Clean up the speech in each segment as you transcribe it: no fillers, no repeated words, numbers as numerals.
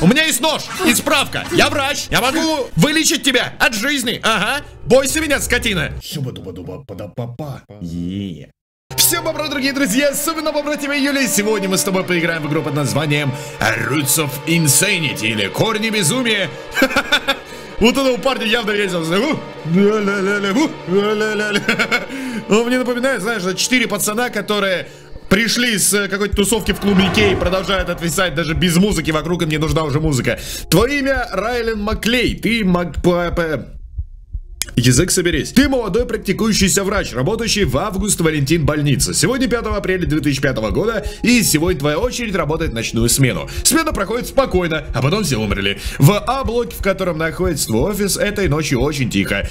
У меня есть нож и справка. Я врач. Я могу вылечить тебя от жизни. Ага. Бойся меня, скотина. Всем добро, дорогие друзья, особенно добро тебе, Юлия. Сегодня мы с тобой поиграем в игру под названием Roots of Insanity, или Корни Безумия. Вот этого парня явно ездил. Он мне напоминает, знаешь, 4 пацана, которые пришли с какой-то тусовки в клубе Икеи и продолжают отвисать даже без музыки. Вокруг им не нужна уже музыка. Твое имя Райлен Маклей. Ты Язык соберись. Ты молодой практикующийся врач, работающий в Август-Валентин-больнице. Сегодня 5 апреля 2005 года, и сегодня твоя очередь работать ночную смену. Смена проходит спокойно, а потом все умерли. В А-блоке, в котором находится твой офис, этой ночью очень тихо.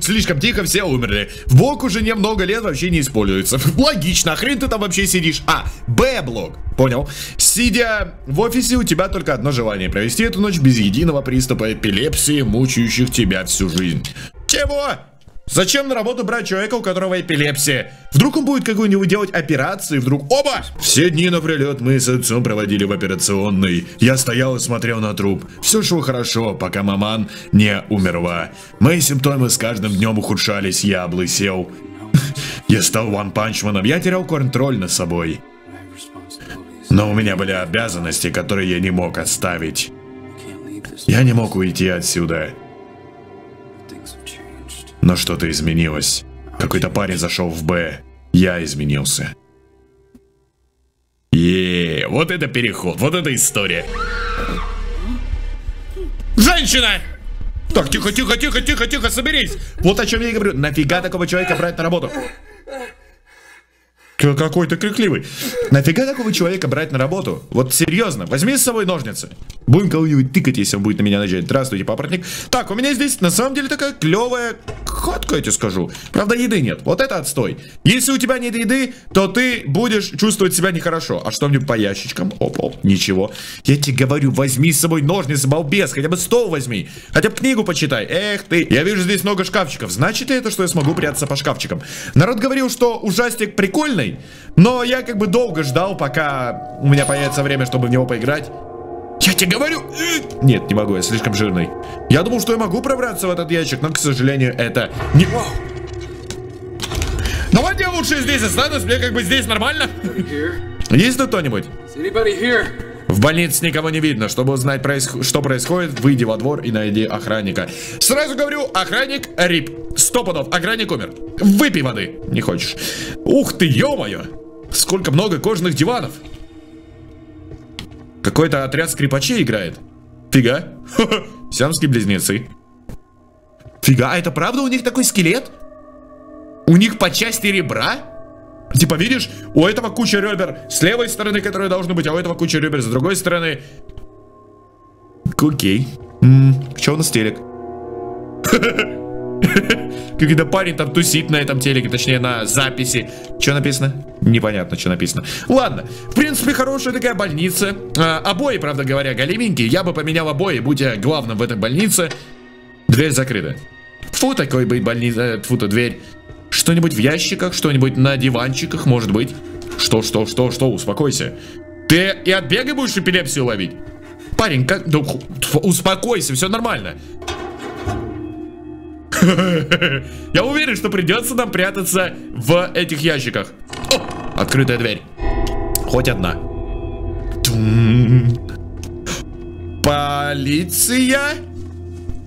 Слишком тихо, все умерли. В блок уже немного лет вообще не используется. Логично, хрен ты там вообще сидишь. А, Б-блок. Понял. Сидя в офисе, у тебя только одно желание: провести эту ночь без единого приступа эпилепсии, мучающих тебя всю жизнь. Чего? Зачем на работу брать человека, у которого эпилепсия? Вдруг он будет какую-нибудь делать операцию, вдруг... Оба! Все дни напролет мы с отцом проводили в операционной. Я стоял и смотрел на труп. Все шло хорошо, пока маман не умерла. Мои симптомы с каждым днем ухудшались, я облысел. Я стал ванпанчманом, я терял контроль над собой. Но у меня были обязанности, которые я не мог оставить. Я не мог уйти отсюда. Но что-то изменилось. Какой-то парень зашел в Б. Я изменился. Еее, вот это переход, вот это история. Женщина! Так, тихо, тихо, тихо, тихо, тихо, соберись. Вот о чем я и говорю. Нафига такого человека брать на работу? Какой ты крикливый. Нафига такого человека брать на работу? Вот серьезно, возьми с собой ножницы. Будем кого-нибудь тыкать, если он будет на меня начать. Здравствуйте, папоротник. Так, у меня здесь на самом деле такая клевая ходка, я тебе скажу. Правда, еды нет, вот это отстой. Если у тебя нет еды, то ты будешь чувствовать себя нехорошо. А что мне по ящичкам? Оп-оп, ничего. Я тебе говорю, возьми с собой ножницы, балбес. Хотя бы стол возьми, хотя бы книгу почитай. Эх ты, я вижу здесь много шкафчиков. Значит ли это, что я смогу прятаться по шкафчикам? Народ говорил, что ужастик прикольный, но я как бы долго ждал, пока у меня появится время, чтобы в него поиграть. Я тебе говорю... Нет, не могу, я слишком жирный. Я думал, что я могу пробраться в этот ящик, но, к сожалению, это не... Давайте я лучше здесь останусь, мне как бы здесь нормально. Есть тут кто-нибудь? В больнице никого не видно. Чтобы узнать, что происходит, выйди во двор и найди охранника. Сразу говорю, охранник рип. 100 пудов, охранник умер. Выпей воды. Не хочешь. Ух ты, ё-моё. Сколько много кожаных диванов. Какой-то отряд скрипачей играет. Фига. Сиамские близнецы. Фига, а это правда у них такой скелет? У них по части ребра? Типа, видишь, у этого куча ребер с левой стороны, которые должны быть, а у этого куча ребер с другой стороны. Окей. Чё у нас телек? Какой-то парень там тусит на этом телеке, точнее на записи. Чё написано? Непонятно, что написано. Ладно, в принципе, хорошая такая больница. Обои, правда говоря, големенькие. Я бы поменял обои, будь я главным в этой больнице. Дверь закрыта. Фу, такой быть больница, фу-то дверь. Что-нибудь в ящиках, что-нибудь на диванчиках, может быть. Что, успокойся. Ты и от бега будешь эпилепсию ловить? Парень, как... Да, успокойся, все нормально. Я уверен, что придется нам прятаться в этих ящиках. О, открытая дверь. Хоть одна. Полиция?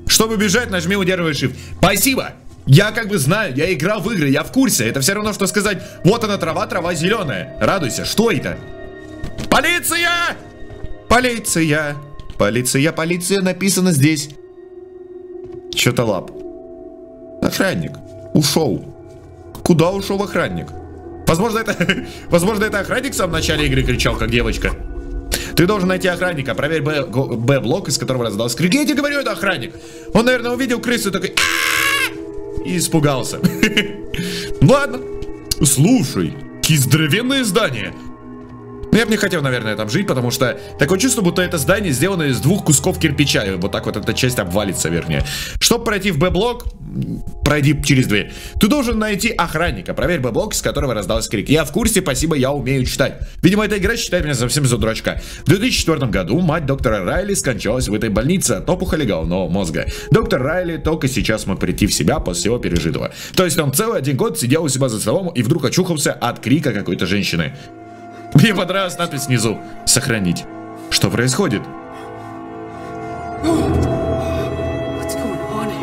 Чтобы бежать, нажми, удерживай shift. Спасибо. Я как бы знаю, я играл в игры, я в курсе. Это все равно, что сказать, вот она трава, трава зеленая. Радуйся, что это? Полиция! Полиция! Полиция, полиция, написано здесь. Что-то лап. Охранник ушел. Куда ушел охранник? Возможно, это охранник в самом начале игры кричал, как девочка. Ты должен найти охранника, проверь Б-блок, из которого раздался крик. Я тебе говорю, это охранник. Он, наверное, увидел крысу и такой... И испугался. Ладно. Слушай, какие здоровенные здания. Но я бы не хотел, наверное, там жить, потому что такое чувство, будто это здание сделано из двух кусков кирпича. И вот так вот эта часть обвалится, вернее. Чтобы пройти в Б-блок, пройди через дверь. Ты должен найти охранника. Проверь Б-блок, с которого раздался крик. Я в курсе, спасибо, я умею читать. Видимо, эта игра считает меня совсем за дурачка. В 2004 году мать доктора Райли скончалась в этой больнице от опухоли головного мозга. Доктор Райли только сейчас мог прийти в себя после всего пережитого. То есть он целый один год сидел у себя за столом и вдруг очухался от крика какой-то женщины. Мне понравилась надпись снизу. Сохранить. Что происходит?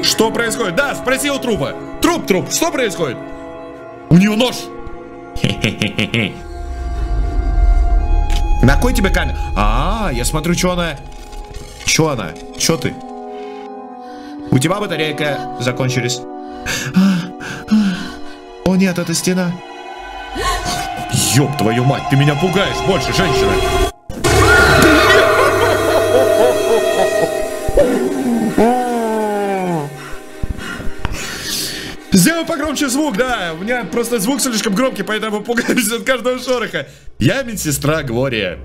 Что происходит? Да, спроси у трупа. Труп, что происходит? У нее нож. На кой тебе камера? А, я смотрю, что она... Что она? Что ты? У тебя батарейка закончились. О нет, это стена. Ёб твою мать, ты меня пугаешь больше, женщина. Сделай погромче звук, да. У меня просто звук слишком громкий, поэтому пугаюсь от каждого шороха. Я медсестра Глория.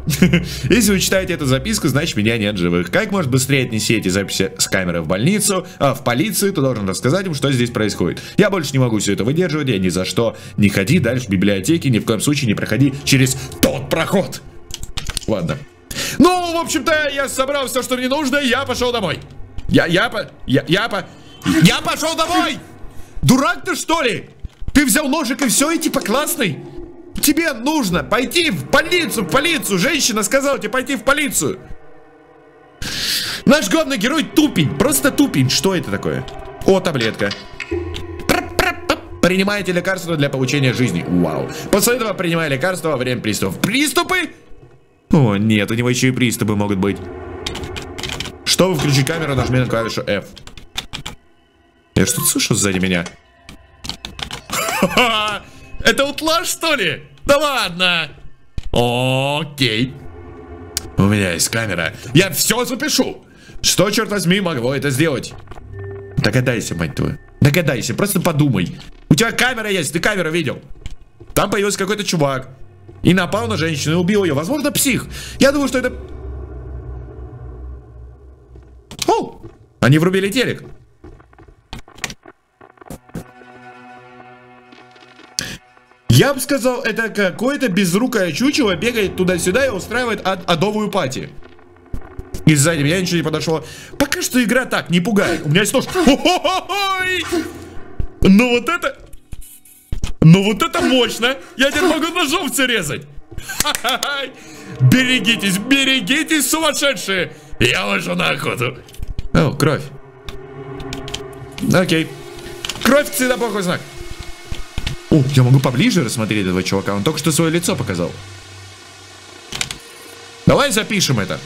Если вы читаете эту записку, значит меня нет живых. Как можно быстрее отнести эти записи с камеры в больницу, в полицию, ты должен рассказать им, что здесь происходит. Я больше не могу все это выдерживать, я ни за что не ходи дальше в библиотеке, ни в коем случае не проходи через тот проход. Ладно. Ну, в общем-то, я собрал все, что мне нужно, я пошел домой. Я пошел домой! Дурак ты, что ли? Ты взял ножик и все, и типа классный? Тебе нужно пойти в больницу, Женщина сказала тебе пойти в полицию. Наш главный герой тупень, просто тупень. Что это такое? О, таблетка. Принимаете лекарства для получения жизни. Вау. После этого принимая лекарства во время приступов. Приступы? О, нет, у него еще и приступы могут быть. Чтобы включить камеру, нажми на клавишу F. Я что-то слышу сзади меня. Это утлаж, что ли? Да ладно. Окей. У меня есть камера. Я все запишу. Что, черт возьми, могло это сделать? Догадайся, мать твою. Догадайся, просто подумай. У тебя камера есть, ты камеру видел. Там появился какой-то чувак и напал на женщину и убил ее. Возможно, псих. Я думаю, что это... О! Они врубили телек. Я бы сказал, это какое-то безрукое чучело бегает туда-сюда и устраивает адовую пати. И сзади меня ничего не подошло. Пока что игра так, не пугает. У меня есть нож. Ну вот это... Ну вот это мощно. Я теперь могу ножом все резать. Берегитесь, берегитесь, сумасшедшие. Я ложу на охоту. О, кровь. Окей. Кровь всегда плохой знак. О, я могу поближе рассмотреть этого чувака. Он только что свое лицо показал. Давай запишем это.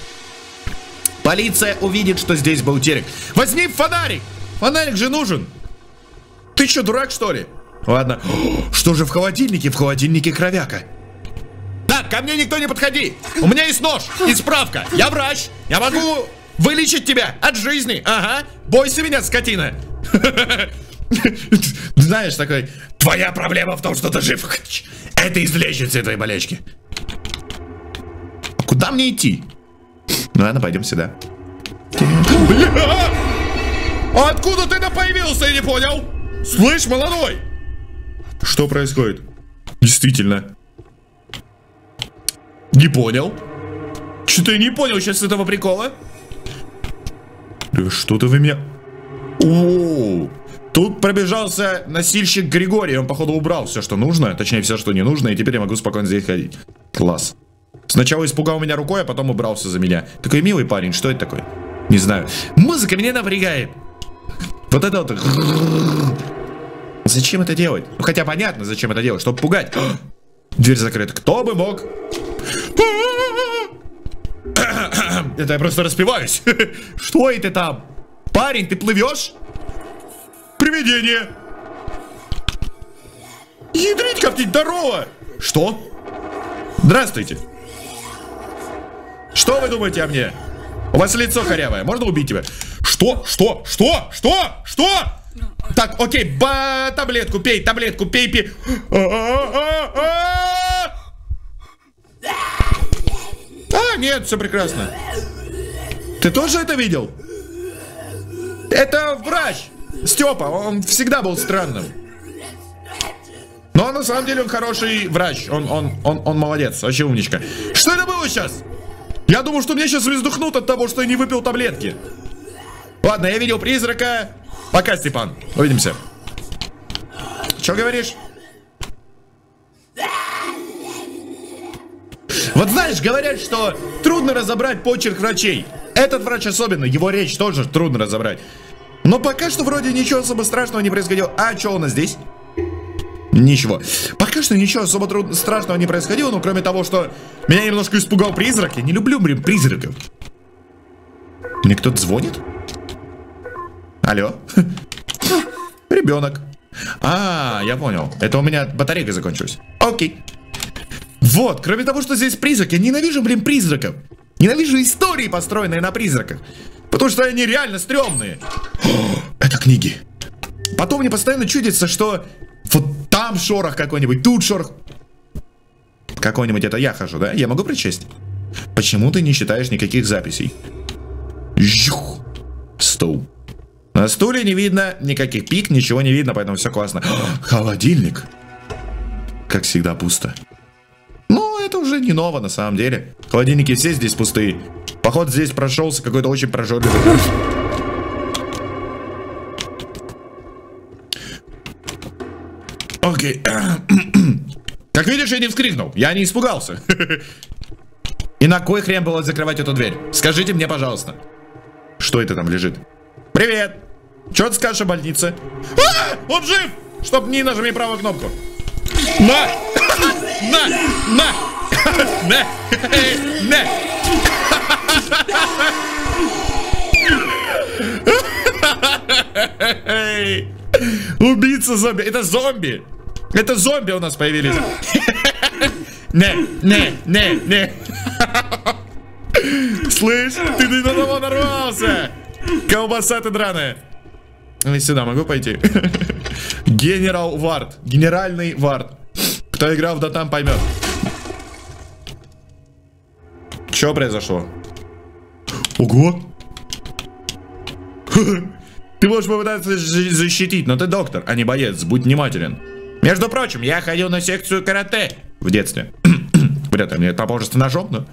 Полиция увидит, что здесь был телек. Возьми фонарик! Фонарик же нужен. Ты что, дурак, что ли? Ладно. О, что же в холодильнике? В холодильнике кровяка. Так, ко мне никто не подходи. У меня есть нож и справка. Я врач. Я могу вылечить тебя от жизни. Ага. Бойся меня, скотина. Знаешь, такой... Твоя проблема в том, что ты жив. Это излечит все твои болячки. А куда мне идти? Ну ладно, пойдем сюда. А откуда ты-то появился, я не понял? Слышь, молодой! Что происходит? Действительно. Не понял. Что-то я не понял сейчас с этого прикола. Да что-то вы меня... О-о-о. Тут пробежался носильщик Григорий, он, походу, убрал все, что нужно, точнее, все, что не нужно, и теперь я могу спокойно здесь ходить. Класс. Сначала испугал меня рукой, а потом убрался за меня. Такой милый парень, что это такое? Не знаю. Музыка меня напрягает. Вот это вот. Зачем это делать? Ну, хотя понятно, зачем это делать, чтобы пугать. Дверь закрыта. Кто бы мог? Это я просто распеваюсь. Что это там? Парень, ты плывешь? Привидение. Ядрить коптить, здорово. Что? Здравствуйте. Что вы думаете о мне? У вас лицо корявое, можно убить тебя? Что? Что? Что? Что? Что? Так, окей, таблетку пей, таблетку пей. Да, нет, все прекрасно. Ты тоже это видел? Это врач Степа, он всегда был странным. Но на самом деле он хороший врач. Он молодец, вообще умничка. Что это было сейчас? Я думал, что меня сейчас вздохнут от того, что я не выпил таблетки. Ладно, я видел призрака. Пока, Степан, увидимся. Че говоришь? Вот знаешь, говорят, что трудно разобрать почерк врачей. Этот врач особенно, его речь тоже трудно разобрать. Но пока что вроде ничего особо страшного не происходило. А что у нас здесь? Ничего. Пока что ничего особо страшного не происходило, но кроме того, что меня немножко испугал призрак. Я не люблю, блин, призраков. Мне кто-то звонит? Алло? Ребенок. А, я понял. Это у меня батарейка закончилась. Окей. Вот, кроме того, что здесь призрак, я ненавижу, блин, призраков. Ненавижу истории, построенные на призраках. Потому что они реально стрёмные. Это книги. Потом мне постоянно чудится, что вот там шорох какой-нибудь, тут шорох какой-нибудь, это я хожу, да? Я могу прочесть? Почему ты не считаешь никаких записей? Жух. Стул. На стуле не видно никаких пик, ничего не видно, поэтому все классно. Холодильник. Как всегда пусто. Это уже не ново, на самом деле. Холодильники все здесь пустые. Поход здесь прошелся какой-то очень прожорливый. Окей. Как видишь, я не вскрикнул. Я не испугался. И на кой хрен было закрывать эту дверь? Скажите мне, пожалуйста. Что это там лежит? Привет. Че ты скажешь о больнице? Он жив! Чтоб не нажми правую кнопку. На! На! На! На! На! Убийца зомби! Это зомби! Это зомби у нас появились! Не! Не! Не! Не! Слышь, ты на него нарвался! Колбаса ты драная! Я сюда могу пойти? Генерал Вард. Генеральный Вард. Кто играл в Дотам, поймет. Что произошло? Ого! Ты можешь попытаться защитить, но ты доктор, а не боец. Будь внимателен. Между прочим, я ходил на секцию карате в детстве. Вряд ли мне поможет ножом, но...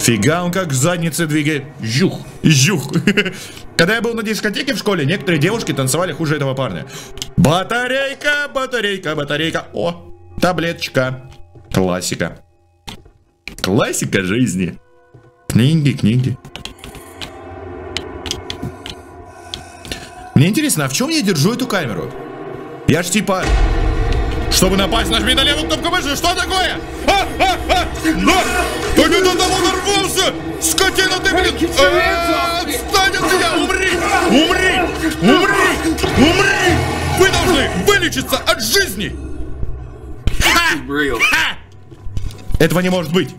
Фига, он как задницы двигает. Жух, жух. Когда я был на дискотеке в школе, некоторые девушки танцевали хуже этого парня. Батарейка, батарейка, батарейка. О, таблеточка. Классика. Классика жизни. Книги, книги. Мне интересно, а в чем я держу эту камеру? Я ж типа... Чтобы напасть, нажми на левую кнопку мыши. Что такое? Ты не до того нарвался! Скотина ты, блин! Отстань от меня! Умри! Умри! Умри! Умри! Вы должны вылечиться от жизни! Этого не может быть!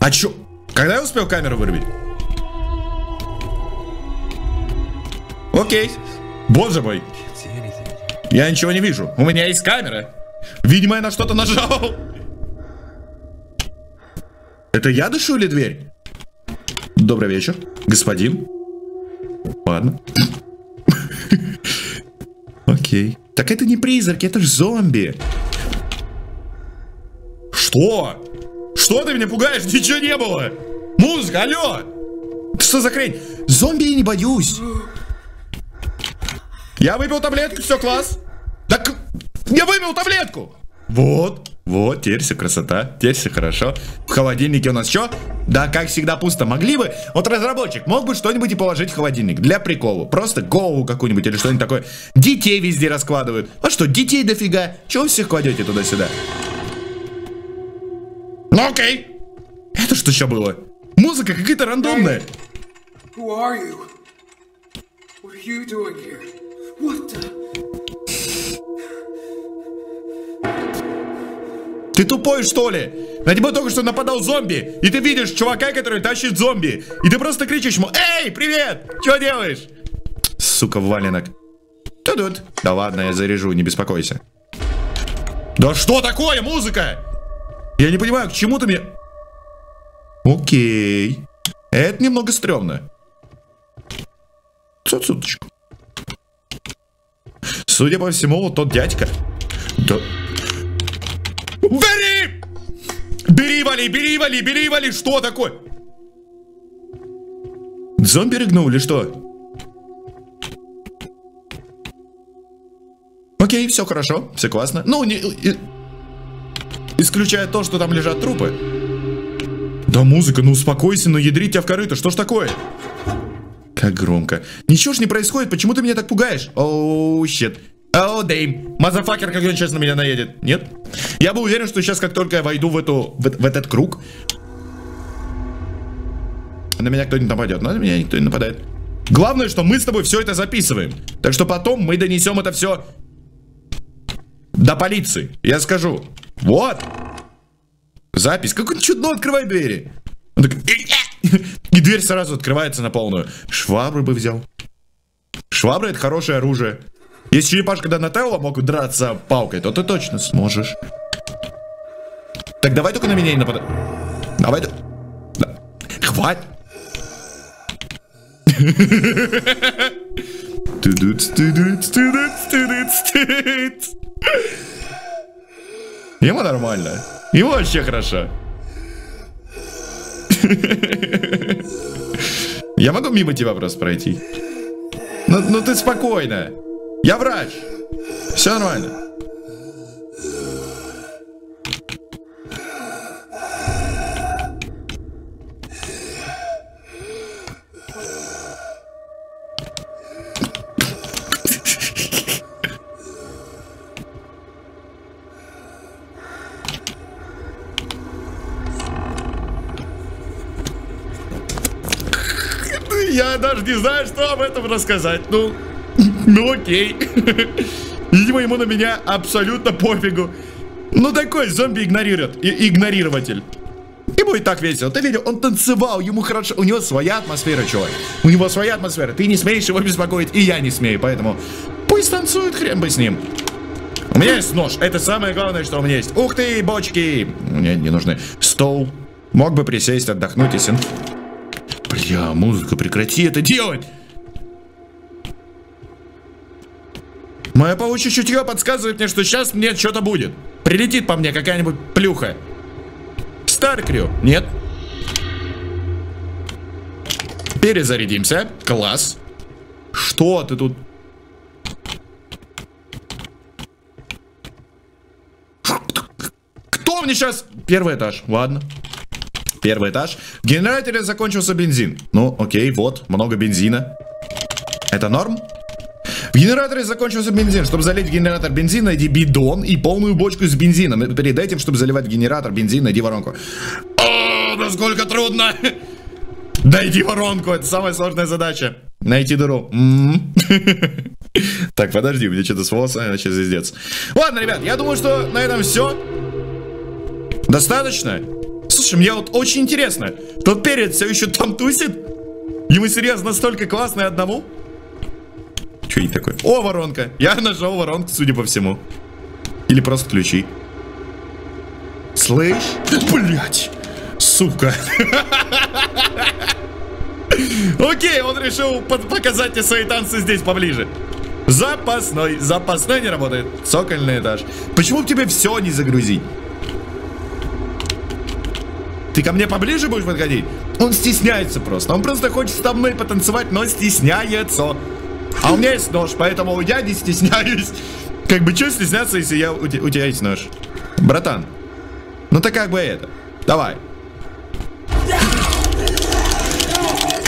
А чё? Когда я успел камеру вырубить? Окей. Боже мой! Я ничего не вижу. У меня есть камера. Видимо, я на что-то нажал. Это я дышу или дверь? Добрый вечер, господин. Ладно. Окей. Так это не призраки, это же зомби. Что? Что ты меня пугаешь? Ничего не было. Музыка, алло. Что за хрень? Зомби я не боюсь. Я выпил таблетку, все класс. Так, я выпил таблетку. Вот, вот, теперь все красота, теперь все хорошо. В холодильнике у нас что? Да, как всегда пусто. Могли бы, вот разработчик мог бы что-нибудь и положить в холодильник для прикола. Просто голову какую-нибудь или что-нибудь такое. Детей везде раскладывают. А что, детей дофига? Чего вы всех кладете туда-сюда? Ну окей. Это что еще было? Музыка какая-то рандомная. Ты тупой, что ли? На тебя только что нападал зомби, и ты видишь чувака, который тащит зомби, и ты просто кричишь ему: «Эй, привет! Чего делаешь?» Сука, валенок. Ту-дут. Да ладно, я заряжу, не беспокойся. Да что такое музыка? Я не понимаю, к чему ты мне... Окей. Это немного стрёмно. Соточку. Судя по всему, вот тот дядька. Да... Бери! Бери, вали, бери, вали, бери, вали! Что такое? Зомби перегнул или что? Окей, все хорошо, все классно. Ну, не... Исключая то, что там лежат трупы. Да музыка, ну успокойся, ну ядрить тебя в корыто, что ж такое? Как громко. Ничего ж не происходит, почему ты меня так пугаешь? Оу, щит. Оу, дэйм. Мазафакер, как он сейчас на меня наедет. Нет? Я был уверен, что сейчас, как только я войду в эту... в этот круг... На меня кто-нибудь нападет, но на меня никто не нападает. Главное, что мы с тобой все это записываем. Так что потом мы донесем это все... До полиции, я скажу. Вот. Запись. Как он чудно открывает двери. Он так... И дверь сразу открывается на полную. Швабры бы взял. Швабры — это хорошее оружие. Если черепашка Донателло мог драться палкой, то ты точно сможешь. Так давай только на меня не нападай. Давай. Да. Хватит. Ему нормально. Ему вообще хорошо. Я могу мимо тебя просто пройти? Ну ты спокойно. Я врач. Все нормально. Я даже не знаю, что об этом рассказать. Ну окей. Видимо, ему на меня абсолютно пофигу. Ну такой зомби игнорирует. Игнорирователь. Ему и так весело. Ты видел, он танцевал, ему хорошо. У него своя атмосфера, чувак. У него своя атмосфера. Ты не смеешь его беспокоить, и я не смею. Поэтому пусть танцует, хрен бы с ним. У меня есть нож. Это самое главное, что у меня есть. Ух ты, бочки. Мне не нужны. Стол. Мог бы присесть, отдохнуть и син. Бля, музыка, прекрати это делать! Мое паучье чутье подсказывает мне, что сейчас мне что-то будет. Прилетит по мне какая-нибудь плюха. Старкрю, нет. Перезарядимся. Класс. Что ты тут? Кто мне сейчас? Первый этаж, ладно. Первый этаж. В генераторе закончился бензин. Ну, окей, вот, много бензина. Это норм? В генераторе закончился бензин. Чтобы залить в генератор бензин, найди бидон и полную бочку с бензином. Перед этим, чтобы заливать в генератор бензин, найди воронку. О, насколько трудно! Найди воронку, это самая сложная задача. Найти дыру. Так, подожди, мне что-то с волосами начал звездец. Ладно, ребят, я думаю, что на этом все. Достаточно? Слушай, мне вот очень интересно, тот перец все еще там тусит? Ему серьезно настолько классно и одному? Че не такое? О, воронка! Я нашел воронку, судя по всему. Или просто ключи. Слышь? Блять! Сука! Окей, он решил показать мне свои танцы здесь поближе. Запасной. Запасной не работает. Цокольный этаж. Почему бы тебе все не загрузить? Ты ко мне поближе будешь подходить? Он стесняется просто. Он просто хочет со мной потанцевать, но стесняется. А у меня есть нож, поэтому я не стесняюсь. Как бы что стесняться, если я... у тебя есть нож? Братан, ну так как бы это. Давай.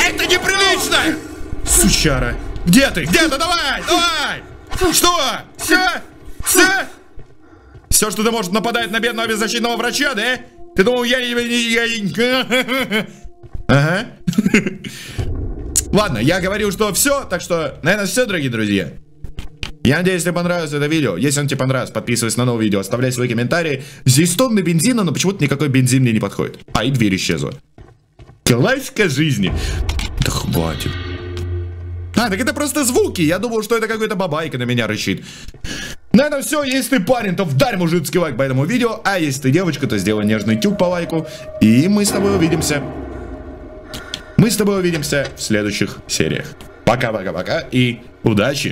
Это неприлично! Сучара. Где ты? Где ты? Давай! Давай! Что? Все? Все? Все, что ты можешь, нападает на бедного беззащитного врача, да? Ты думал, я... Ага. Ладно, я говорил, что все, так что, наверное, все, дорогие друзья. Я надеюсь, тебе понравилось это видео. Если оно тебе понравилось, подписывайся на новые видео, оставляй свои комментарии. Здесь тонны бензина, но почему-то никакой бензин мне не подходит. А, и дверь исчезла. Классика жизни. Да хватит. А, так это просто звуки. Я думал, что это какой-то бабайка на меня рычит. На этом все. Если ты парень, то вдарь мужицкий лайк по этому видео. А если ты девочка, то сделай нежный тюк по лайку. И мы с тобой увидимся. Мы с тобой увидимся в следующих сериях. Пока-пока-пока и удачи!